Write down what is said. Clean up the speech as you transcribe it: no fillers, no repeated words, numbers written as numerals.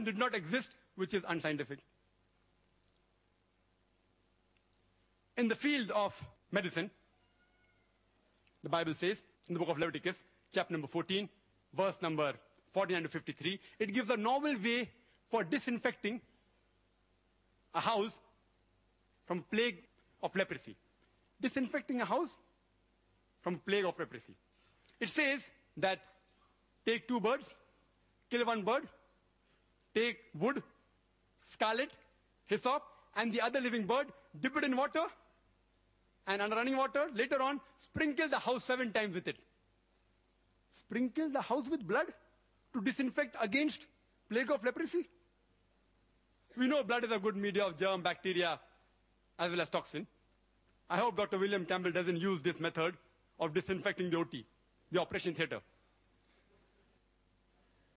did not exist, which is unscientific. In the field of medicine, the Bible says, in the book of Leviticus, chapter number 14, verse number 49 to 53, it gives a novel way for disinfecting a house from plague of leprosy. Disinfecting a house from plague of leprosy. It says that take two birds, kill one bird, take wood, scarlet, hyssop, and the other living bird, dip it in water, and under running water, later on, sprinkle the house 7 times with it. Sprinkle the house with blood to disinfect against plague of leprosy. We know blood is a good media of germ, bacteria, as well as toxin. I hope Dr. William Campbell doesn't use this method of disinfecting the OT, the operation theater.